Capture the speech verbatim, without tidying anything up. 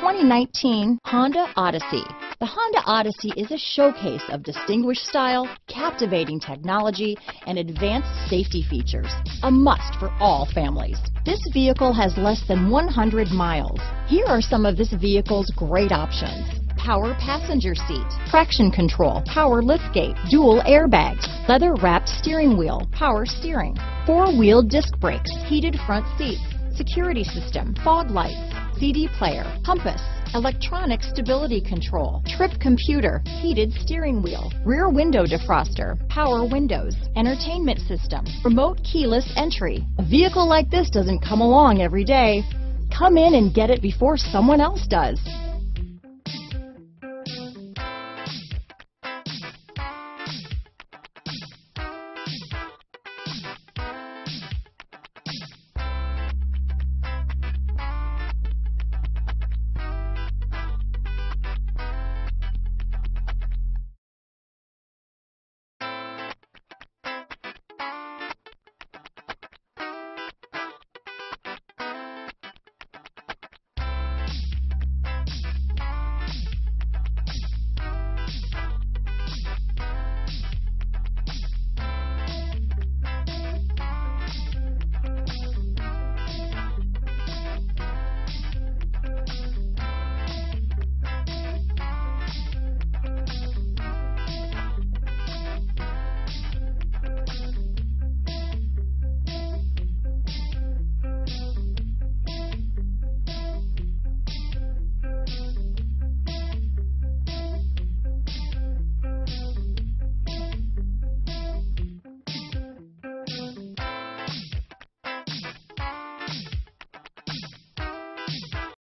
twenty nineteen Honda Odyssey. The Honda Odyssey is a showcase of distinguished style, captivating technology, and advanced safety features, a must for all families. This vehicle has less than one hundred miles. Here are some of this vehicle's great options: power passenger seat, traction control, power liftgate, dual airbags, leather-wrapped steering wheel, power steering, four-wheel disc brakes, heated front seats, security system, fog lights, C D player, compass, electronic stability control, trip computer, heated steering wheel, rear window defroster, power windows, entertainment system, remote keyless entry. A vehicle like this doesn't come along every day. Come in and get it before someone else does.